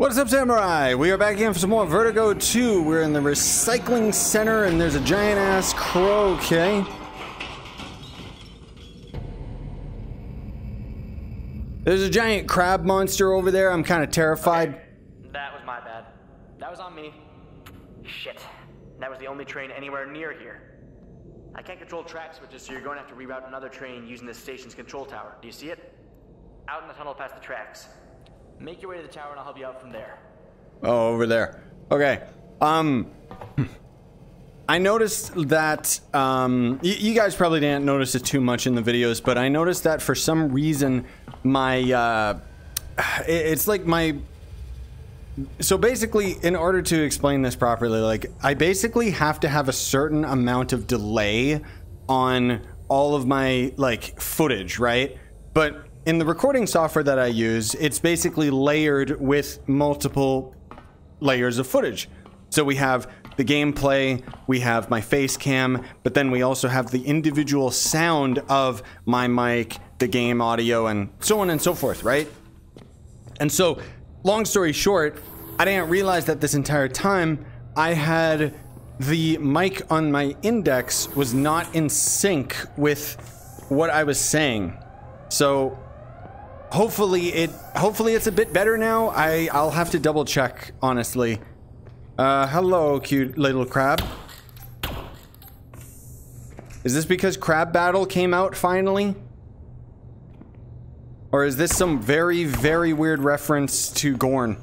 What's up, Samurai? We are back again for some more Vertigo 2. We're in the recycling center and there's a giant ass crow, okay? There's a giant crab monster over there. I'm kind of terrified. Okay. That was my bad. That was on me. Shit. That was the only train anywhere near here. I can't control track switches, so you're going to have to reroute another train using the station's control tower. Do you see it? Out in the tunnel past the tracks. Make your way to the tower and I'll help you out from there. Oh, over there. Okay. I noticed that, you guys probably didn't notice it too much in the videos, but I noticed that for some reason my, it's like my, so basically in order to explain this properly, like I basically have to have a certain amount of delay on all of my like footage, right? But in the recording software that I use, it's basically layered with multiple layers of footage. So we have the gameplay, we have my face cam, but then we also have the individual sound of my mic, the game audio, and so on and so forth, right? And so, long story short, I didn't realize that this entire time I had the mic on my index was not in sync with what I was saying. So hopefully it's a bit better now. I'll have to double check, honestly. Hello, cute little crab. Is this because Crab Battle came out finally? Or is this some very, very weird reference to Gorn?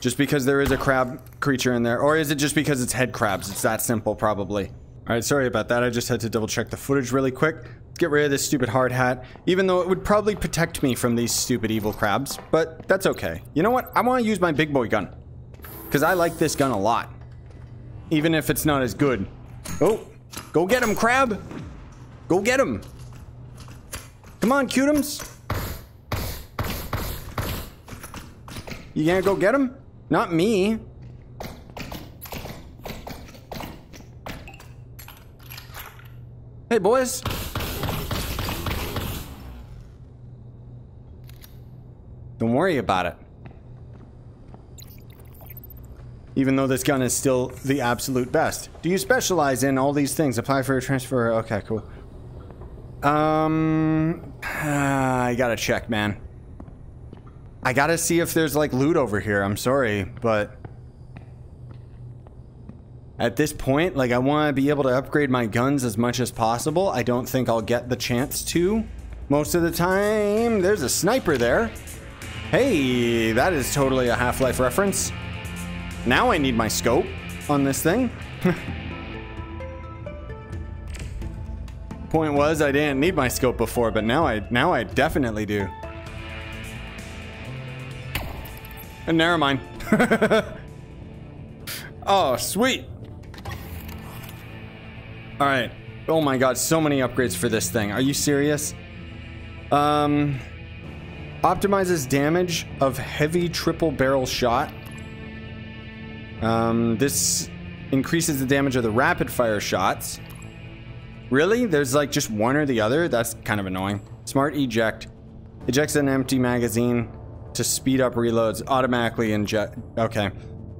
Just because there is a crab creature in there. Or is it just because it's head crabs? It's that simple, probably. All right, sorry about that. I just had to double check the footage really quick. Get rid of this stupid hard hat, even though it would probably protect me from these stupid evil crabs, but that's okay. You know what? I want to use my big boy gun because I like this gun a lot, even if it's not as good. Oh, go get him, crab. Go get him. Come on, cutums. You gonna go get him? Not me. Hey, boys. Don't worry about it. Even though this gun is still the absolute best. Do you specialize in all these things? Apply for a transfer. Okay, cool. I gotta check, man. I gotta see if there's like loot over here. I'm sorry, but at this point, like I want to be able to upgrade my guns as much as possible. I don't think I'll get the chance to most of the time. There's a sniper there. Hey, that is totally a Half-Life reference. Now I need my scope on this thing. Point was, I didn't need my scope before, but now I definitely do. And never mind. Oh, sweet. All right. Oh my God, so many upgrades for this thing. Are you serious? Optimizes damage of heavy triple barrel shot. This increases the damage of the rapid fire shots. Really? There's like just one or the other? That's kind of annoying. Smart eject. Ejects an empty magazine to speed up reloads. Automatically inject. Okay.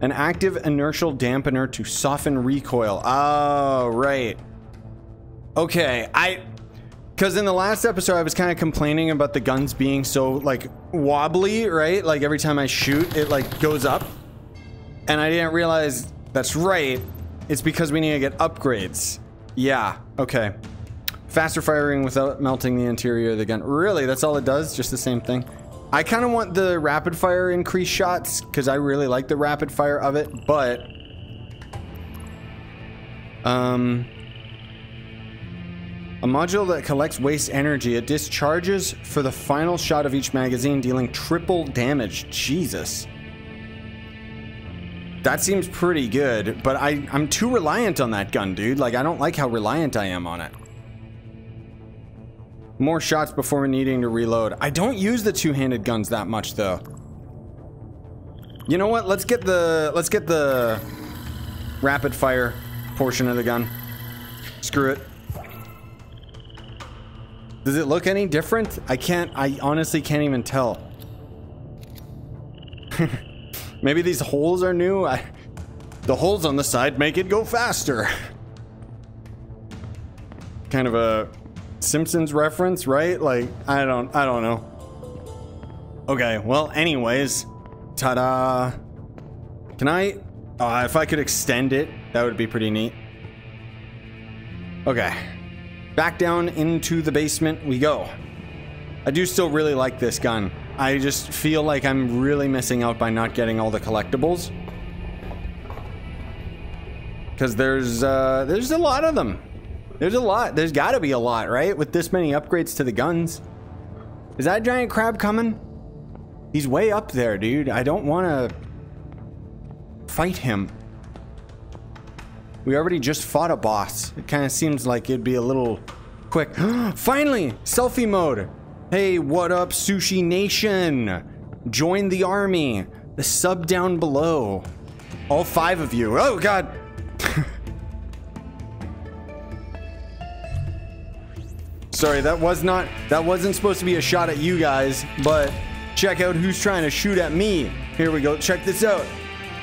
An active inertial dampener to soften recoil. Oh, right. Okay. Because in the last episode, I was kind of complaining about the guns being so, like, wobbly, right? Like, every time I shoot, it, like, goes up. And I didn't realize that's right. It's because we need to get upgrades. Yeah, okay. Faster firing without melting the interior of the gun. Really? That's all it does? Just the same thing? I kind of want the rapid fire increased shots, because I really like the rapid fire of it, but... A module that collects waste energy. It discharges for the final shot of each magazine, dealing triple damage. Jesus. That seems pretty good, but I'm too reliant on that gun, dude. Like, I don't like how reliant I am on it. More shots before needing to reload. I don't use the two-handed guns that much, though. You know what? Let's get the rapid fire portion of the gun. Screw it. Does it look any different? I honestly can't even tell. Maybe these holes are new? The holes on the side make it go faster. Kind of a Simpsons reference, right? Like, I don't know. Okay, well, anyways. Ta-da. Can I? If I could extend it, that would be pretty neat. Okay. Back down into the basement we go. I do still really like this gun. I just feel like I'm really missing out by not getting all the collectibles. Because there's a lot of them. There's a lot. There's got to be a lot, right? With this many upgrades to the guns. Is that giant crab coming? He's way up there, dude. I don't want to fight him. We already just fought a boss. It kind of seems like it'd be a little quick. Finally! Selfie mode! Hey, what up, Sushi Nation? Join the army. The sub down below. All 5 of you. Oh, God! Sorry, that wasn't supposed to be a shot at you guys, but check out who's trying to shoot at me. Here we go, check this out.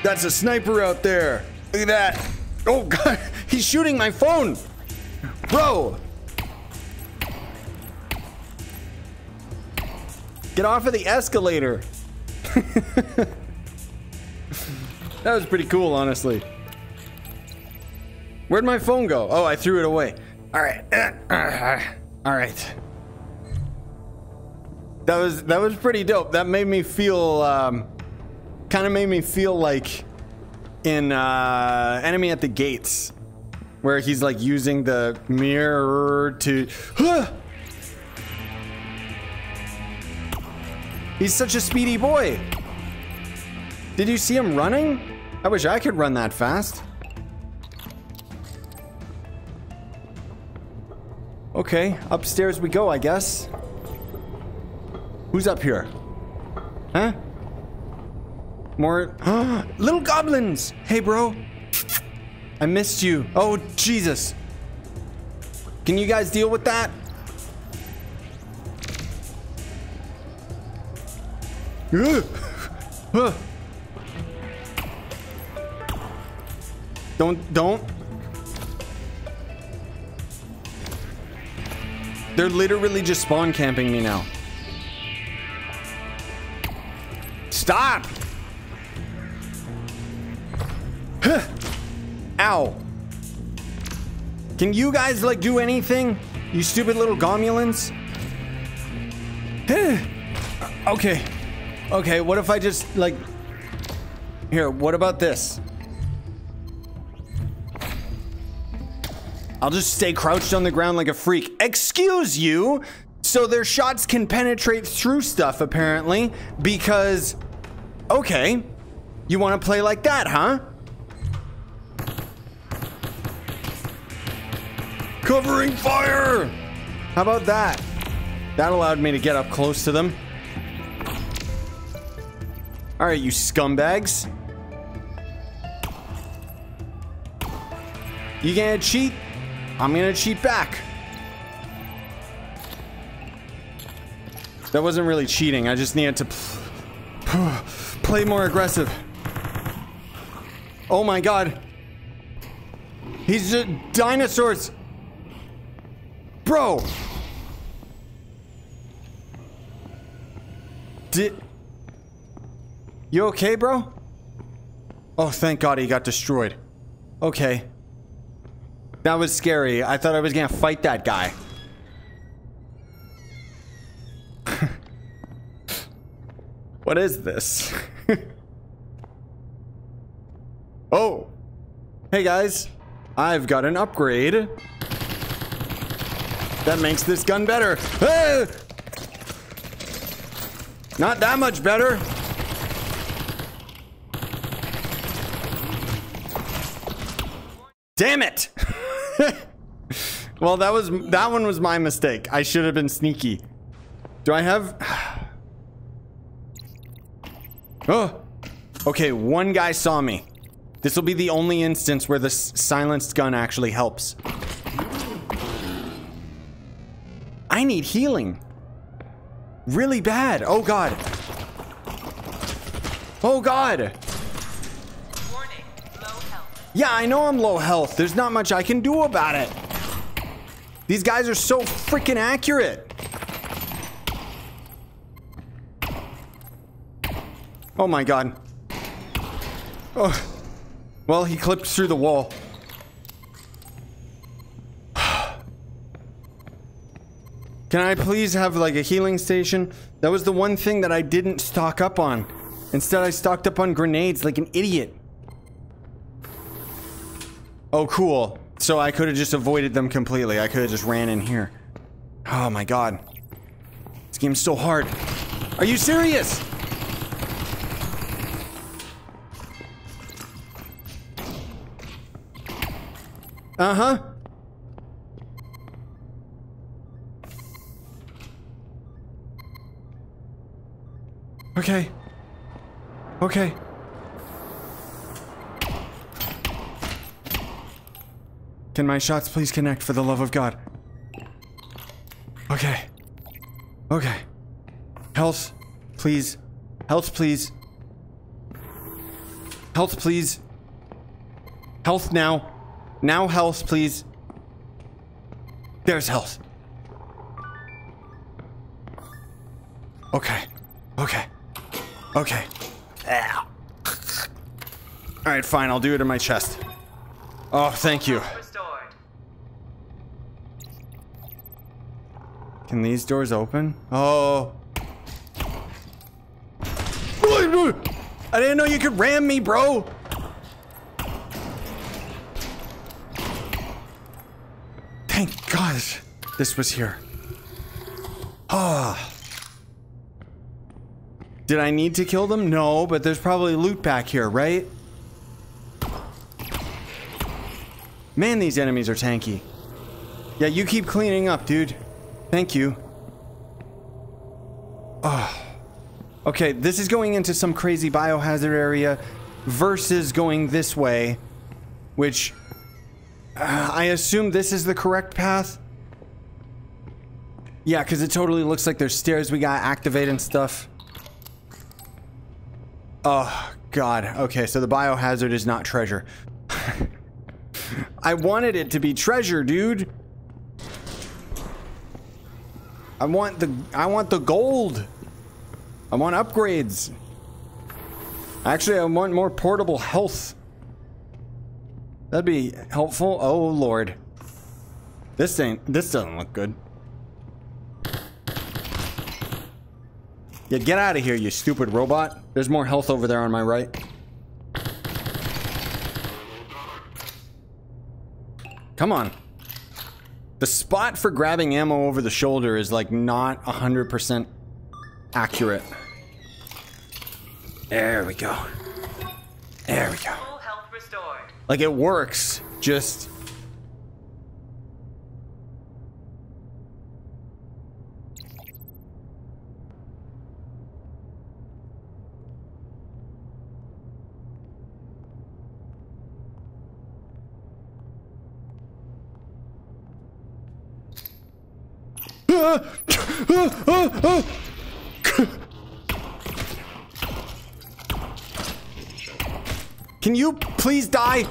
That's a sniper out there. Look at that. Oh God, he's shooting my phone. Bro. Get off of the escalator. That was pretty cool, honestly. Where'd my phone go? Oh, I threw it away. All right. All right. That was pretty dope. That made me feel, kind of made me feel like in Enemy at the Gates, where he's like using the mirror to. He's such a speedy boy. Did you see him running? I wish I could run that fast. Okay, upstairs we go, I guess. Who's up here? Huh? More little goblins. Hey, bro. I missed you. Oh, Jesus. Can you guys deal with that? Don't. They're literally just spawn camping me now. Stop! Huh. Ow. Can you guys, like, do anything? You stupid little gomulans. Okay. Okay, what if I just, like... Here, what about this? I'll just stay crouched on the ground like a freak. Excuse you! So their shots can penetrate through stuff, apparently, because... Okay. You want to play like that, huh? Covering fire! How about that? That allowed me to get up close to them. Alright, you scumbags. You gonna cheat? I'm gonna cheat back. That wasn't really cheating, I just needed to play more aggressive. Oh my God. He's just dinosaurs. Bro. You okay, bro? Oh, thank God he got destroyed. Okay. That was scary. I thought I was gonna fight that guy. What is this? Oh! Hey guys! I've got an upgrade. That makes this gun better. Ah! Not that much better. Damn it! Well, that one was my mistake. I should have been sneaky. Do I have... Oh, okay, one guy saw me. This will be the only instance where the silenced gun actually helps. I need healing. Really bad. Oh, God. Oh God! Warning, low health. Yeah, I know I'm low health. There's not much I can do about it. These guys are so freaking accurate. Oh my God. Oh. Well, he clipped through the wall. Can I please have like a healing station? That was the one thing that I didn't stock up on. Instead, I stocked up on grenades like an idiot. Oh, cool. So I could have just avoided them completely. I could have just ran in here. Oh my God. This game's so hard. Are you serious? Uh-huh. Okay. Okay. Can my shots please connect for the love of God? Okay. Okay. Health, please. Health, please. Health, please. Health now. Now health, please. There's health. Okay. Okay. Okay. Ow. All right, fine. I'll do it in my chest. Oh, thank you. Can these doors open? Oh. I didn't know you could ram me, bro. Thank God this was here. Ah. Oh. Did I need to kill them? No, but there's probably loot back here, right? Man, these enemies are tanky. Yeah, you keep cleaning up, dude. Thank you. Oh. Okay, this is going into some crazy biohazard area versus going this way, which I assume this is the correct path. Yeah, because it totally looks like there's stairs we gotta activate and stuff. Oh, God. Okay, so the biohazard is not treasure. I wanted it to be treasure, dude. I want the gold. I want upgrades. Actually, I want more portable health. That'd be helpful. Oh, Lord. This doesn't look good. Yeah, get out of here, you stupid robot. There's more health over there on my right. Come on. The spot for grabbing ammo over the shoulder is like not 100% accurate. There we go. There we go. Like it works, just... Can you please die?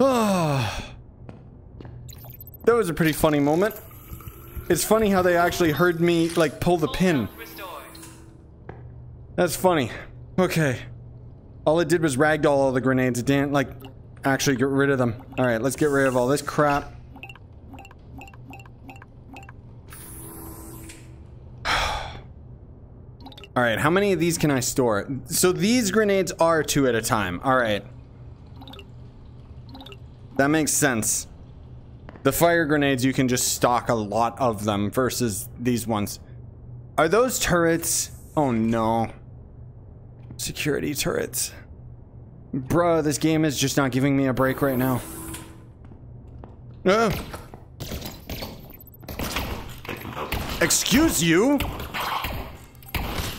Oh, that was a pretty funny moment. It's funny how they actually heard me like pull the pin. That's funny. Okay. All it did was ragdoll all the grenades. It didn't like actually get rid of them. All right, let's get rid of all this crap. All right, how many of these can I store? So these grenades are 2 at a time. All right. That makes sense. The fire grenades, you can just stock a lot of them versus these ones. Are those turrets? Oh no. Security turrets. Bruh, this game is just not giving me a break right now. Excuse you?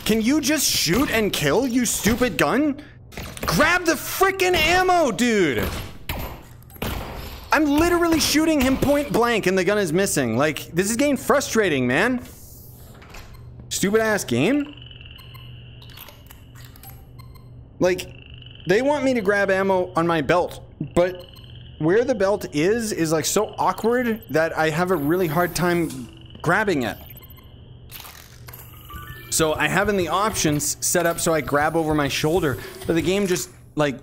Can you just shoot and kill, you stupid gun? Grab the frickin' ammo, dude! I'm literally shooting him point blank and the gun is missing. Like, this is getting frustrating, man. Stupid ass game? Like, they want me to grab ammo on my belt, but where the belt is like so awkward that I have a really hard time grabbing it. So I have in the options set up so I grab over my shoulder, but the game just like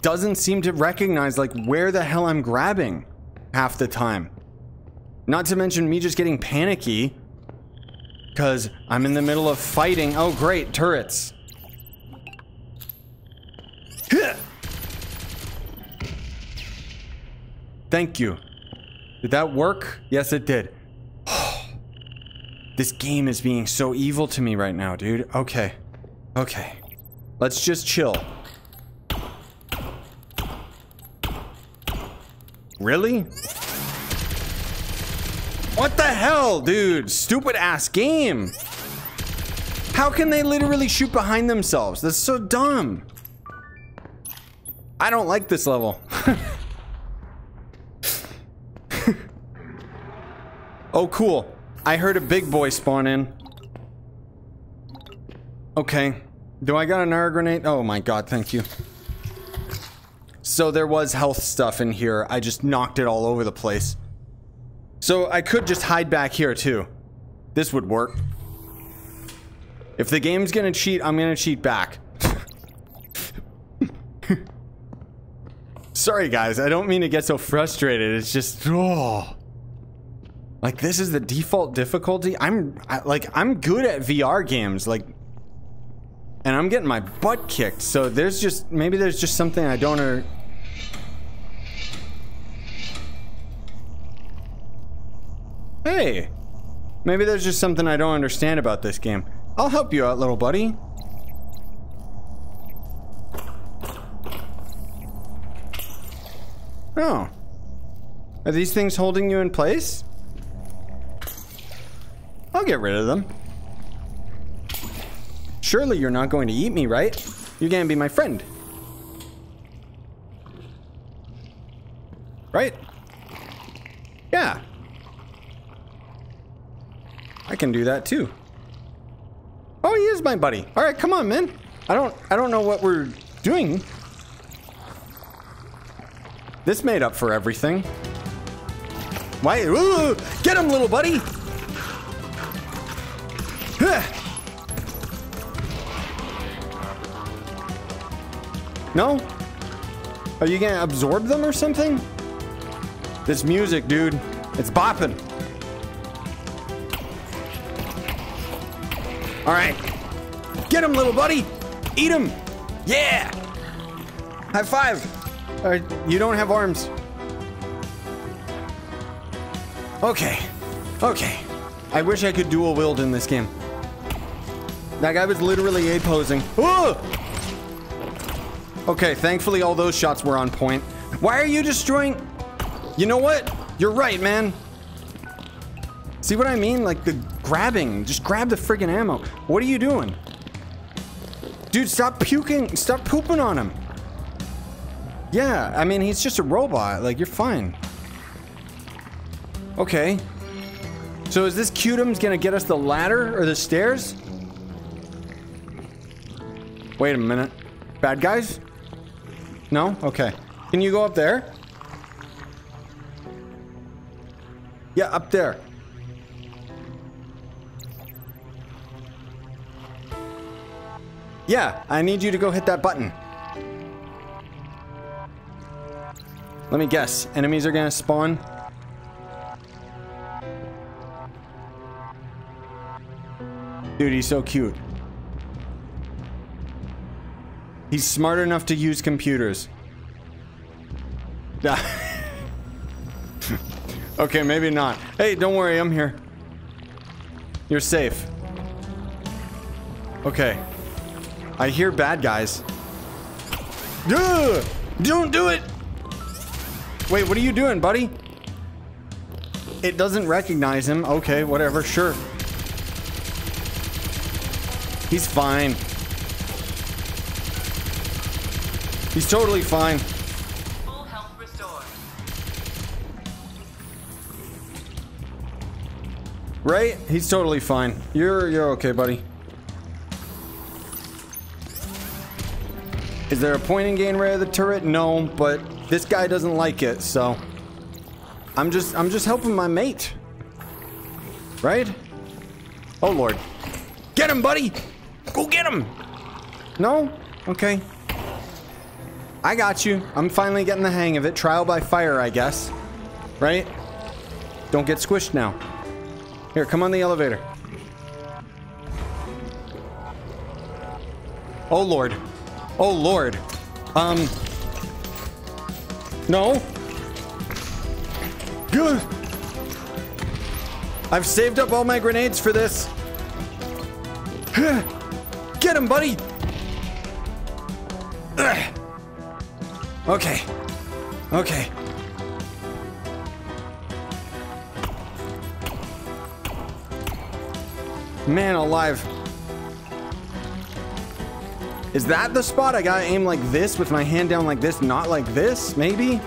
doesn't seem to recognize like where the hell I'm grabbing half the time. Not to mention me just getting panicky because I'm in the middle of fighting. Oh great, turrets. Thank you. Did that work? Yes, it did. This game is being so evil to me right now, dude. Okay. Okay. Let's just chill. Really? What the hell, dude? Stupid ass game. How can they literally shoot behind themselves? That's so dumb. I don't like this level. Oh, cool. I heard a big boy spawn in. Okay. Do I got an AR grenade? Oh my god, thank you. So there was health stuff in here. I just knocked it all over the place. So I could just hide back here too. This would work. If the game's gonna cheat, I'm gonna cheat back. Sorry guys, I don't mean to get so frustrated. It's just... oh. Like, this is the default difficulty? I'm good at VR games, like, and I'm getting my butt kicked, so there's just, maybe there's just something I don't or... Hey! Maybe there's just something I don't understand about this game. I'll help you out, little buddy. Oh. Are these things holding you in place? I'll get rid of them. Surely you're not going to eat me, right? You're gonna be my friend. Right? Yeah. I can do that too. Oh, he is my buddy. All right, come on, man. I don't know what we're doing. This made up for everything. Why? Ooh, get him, little buddy. No? Are you gonna absorb them or something? This music, dude. It's bopping. Alright. Get him, little buddy! Eat him! Yeah! High five! You don't have arms. Okay. Okay. I wish I could dual wield in this game. That guy was literally A-posing. Ooh! Okay, thankfully all those shots were on point. Why are you destroying? You know what? You're right, man. See what I mean? Like the grabbing. Just grab the friggin' ammo. What are you doing? Dude, stop puking. Stop pooping on him. Yeah, I mean, he's just a robot. Like, you're fine. Okay. So is this Cutum's gonna get us the ladder or the stairs? Wait a minute. Bad guys? No? Okay. Can you go up there? Yeah, up there. Yeah, I need you to go hit that button. Let me guess. Enemies are gonna spawn. Dude, he's so cute. He's smart enough to use computers. Okay, maybe not. Hey, don't worry, I'm here. You're safe. Okay. I hear bad guys. Ugh! Don't do it! Wait, what are you doing, buddy? It doesn't recognize him. Okay, whatever, sure. He's fine. He's totally fine. Full health restored. Right? He's totally fine. You're okay, buddy. Is there a point in getting rid of the turret? No, but this guy doesn't like it, so I'm just helping my mate. Right? Oh Lord. Get him, buddy! Go get him! No? Okay. I got you. I'm finally getting the hang of it. Trial by fire, I guess. Right? Don't get squished now. Here, come on the elevator. Oh Lord. Oh Lord. No. Good. I've saved up all my grenades for this. Get him, buddy. Okay. Okay. Man alive. Is that the spot? I gotta aim like this with my hand down like this, not like this, maybe?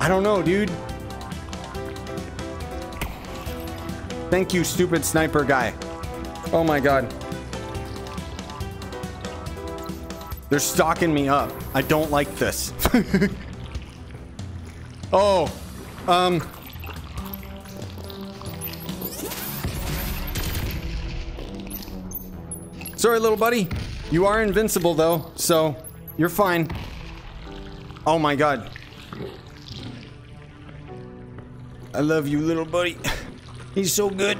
I don't know, dude. Thank you, stupid sniper guy. Oh my God. They're stalking me up. I don't like this. Oh. Sorry, little buddy. You are invincible, though, so you're fine. Oh my God. I love you, little buddy. He's so good.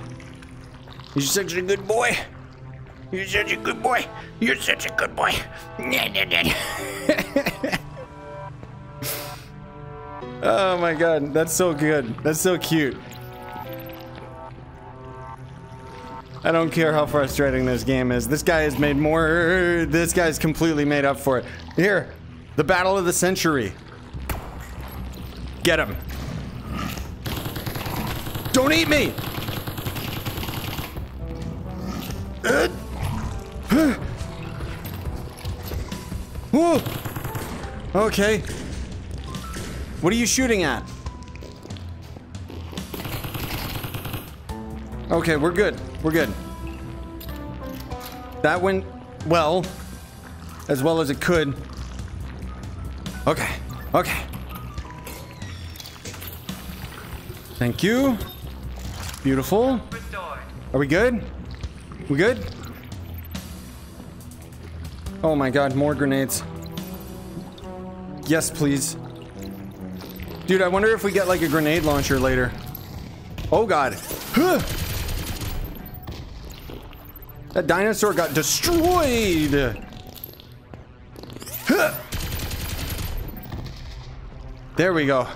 You're such a good boy. You're such a good boy. You're such a good boy. Oh my God, that's so good. That's so cute. I don't care how frustrating this game is. This guy has made more. This guy's completely made up for it. Here, the battle of the century. Get him. Don't eat me. Whoa. Okay. What are you shooting at? Okay, we're good. We're good. That went well as it could. Okay. Okay. Thank you. Beautiful. Are we good? We good? Oh my God, more grenades. Yes, please. Dude, I wonder if we get like a grenade launcher later. Oh God. Huh! That dinosaur got destroyed! Huh. There we go.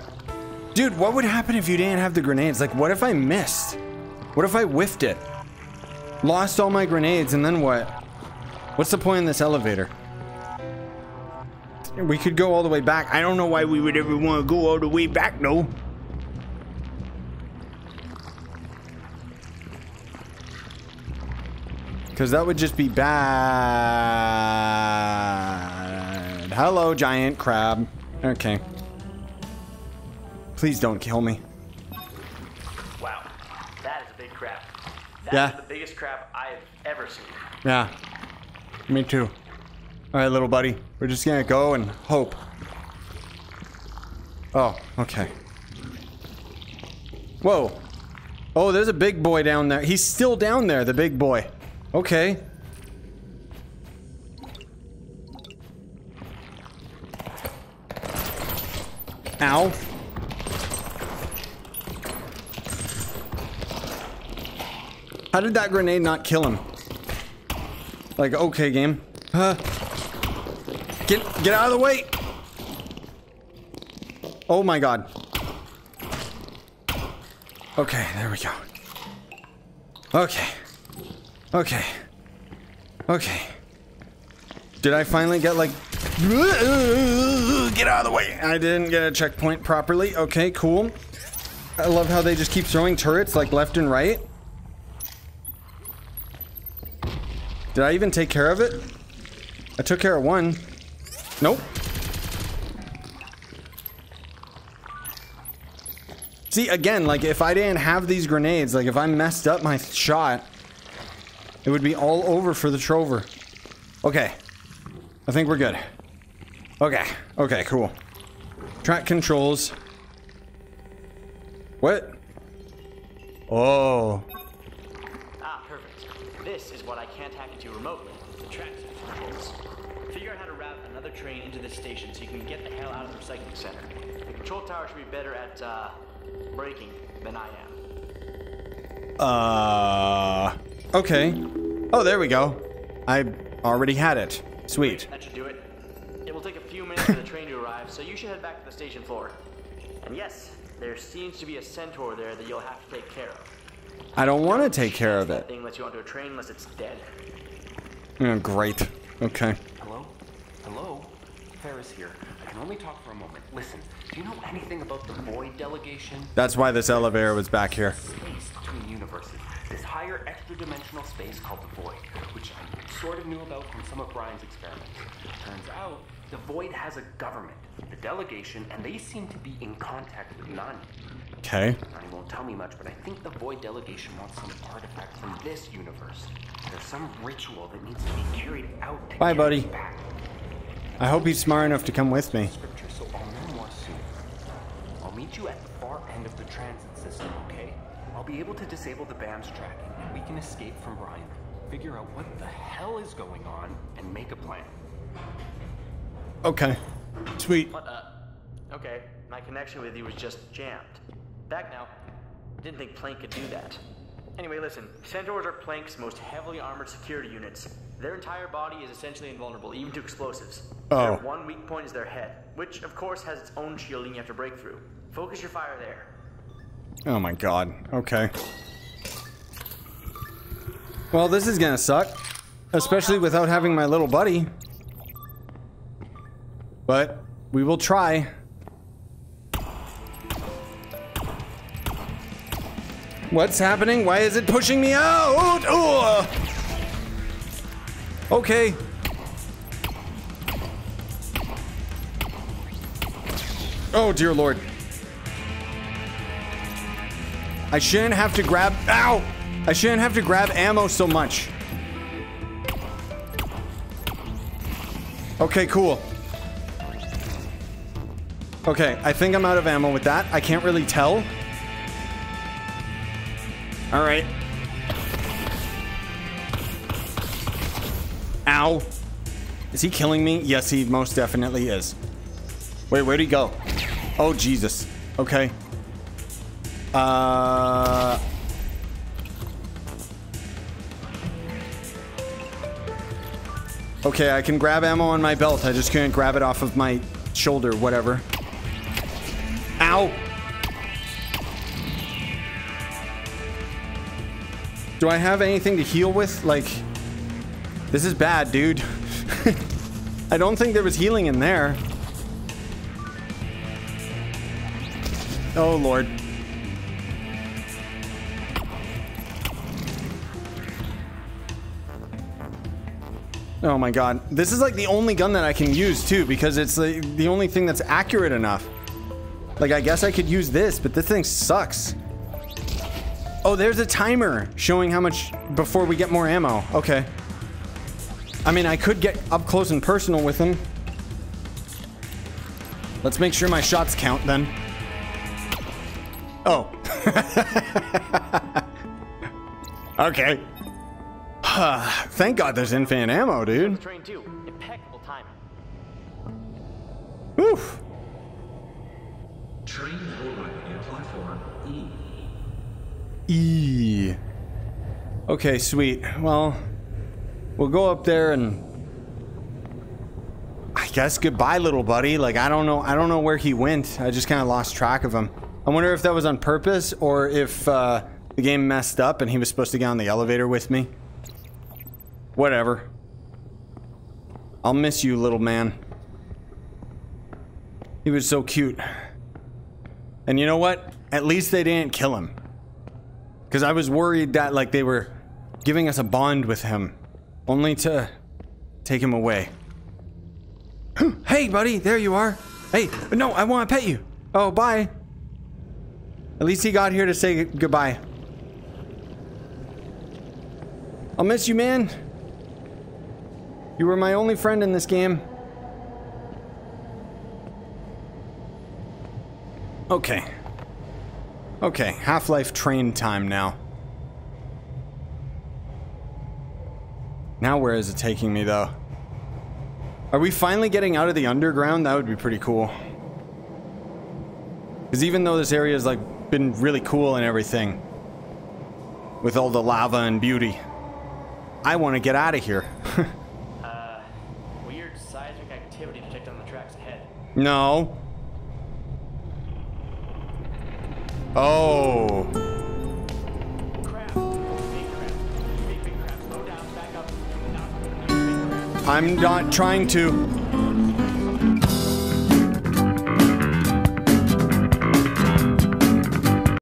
Dude, what would happen if you didn't have the grenades? Like, what if I missed? What if I whiffed it? Lost all my grenades, and then what? What's the point in this elevator? We could go all the way back. I don't know why we would ever want to go all the way back, no. Because that would just be bad. Hello, giant crab. Okay. Please don't kill me. Wow, that is a big crab. That is the biggest crab I have ever seen. Yeah, me too. All right, little buddy. We're just gonna go and hope. Oh, okay. Whoa. Oh, there's a big boy down there. He's still down there, the big boy. Okay. Ow. How did that grenade not kill him? Like, okay, game. Get out of the way. Oh my God. Okay, there we go. Okay. Okay. Okay. Did I finally get like... Get out of the way! I didn't get a checkpoint properly. Okay, cool. I love how they just keep throwing turrets like left and right. Did I even take care of it? I took care of one. Nope. See, again, like, if I didn't have these grenades, like, if I messed up my shot, it would be all over for the trover. Okay. I think we're good. Okay. Okay, cool. Track controls. What? Oh. Ah, perfect. This is what I can't hack into remotely. The track controls. Figure out how to route another train into this station so you can get the hell out of the recycling center. The control tower should be better at, braking than I am. Okay. Oh, there we go. I already had it. Sweet. That should do it. It will take a few minutes for the train to arrive, so you should head back to the station floor. And yes, there seems to be a centaur there that you'll have to take care of. I don't want to take care of it. That thing lets you onto a train unless it's dead. Oh, great. Okay. Hello? Hello? Ferris here. I can only talk for a moment. Listen, do you know anything about the Void delegation? That's why this elevator was back here. Space between universes. This higher extra-dimensional space called the Void, which I sort of knew about from some of Brian's experiments. Turns out, the Void has a government, the delegation, and they seem to be in contact with Nani. Okay. Nani won't tell me much, but I think the Void delegation wants some artifact from this universe. There's some ritual that needs to be carried out to Bye, buddy. Back. I hope he's smart enough to come with me. So I'll know more soon. I'll meet you at the far end of the transit system, okay? I'll be able to disable the BAM's tracking, and we can escape from Brian, figure out what the hell is going on, and make a plan. Okay. Sweet. What, okay, my connection with you was just jammed. Back now. Didn't think Planck could do that. Anyway, listen, centaurs are Planck's most heavily armored security units. Their entire body is essentially invulnerable, even to explosives. Oh. Their one weak point is their head, which, of course, has its own shielding you have to break through. Focus your fire there. Oh my god. Okay. Well, this is gonna suck. Especially without having my little buddy. But we will try. What's happening? Why is it pushing me out? Ooh. Okay. Oh dear lord. I shouldn't have to grab, ow! I shouldn't have to grab ammo so much. Okay, cool. Okay, I think I'm out of ammo with that. I can't really tell. All right. Ow. Is he killing me? Yes, he most definitely is. Wait, where'd he go? Oh, Jesus. Okay. Okay, I can grab ammo on my belt. I just couldn't grab it off of my shoulder, whatever. Ow! Do I have anything to heal with? Like, this is bad, dude. I don't think there was healing in there. Oh, Lord. Oh my god. This is like the only gun that I can use too, because it's the only thing that's accurate enough. Like, I guess I could use this, but this thing sucks. Oh, there's a timer showing how much before we get more ammo. Okay. I mean, I could get up close and personal with him. Let's make sure my shots count then. Oh. Okay. Thank God there's infinite ammo, dude. Train 2. Impeccable timing. Oof. Train loading at platform E. E. Okay, sweet. Well, we'll go up there and I guess goodbye, little buddy. Like, I don't know where he went. I just kind of lost track of him. I wonder if that was on purpose or if the game messed up and he was supposed to get on the elevator with me. Whatever. I'll miss you, little man. He was so cute. And you know what? At least they didn't kill him. Because I was worried that, like, they were giving us a bond with him. Only to take him away. Hey, buddy, there you are. Hey, no, I want to pet you. Oh, bye. At least he got here to say goodbye. I'll miss you, man. You were my only friend in this game. Okay. Okay, Half-Life train time now. Now where is it taking me, though? Are we finally getting out of the underground? That would be pretty cool. Because even though this area has, like, been really cool and everything, with all the lava and beauty, I want to get out of here. Weird seismic activity detected on the tracks ahead. No. Oh. Crab. Big crab. Big crab. Slow down, back up. I'm not trying to.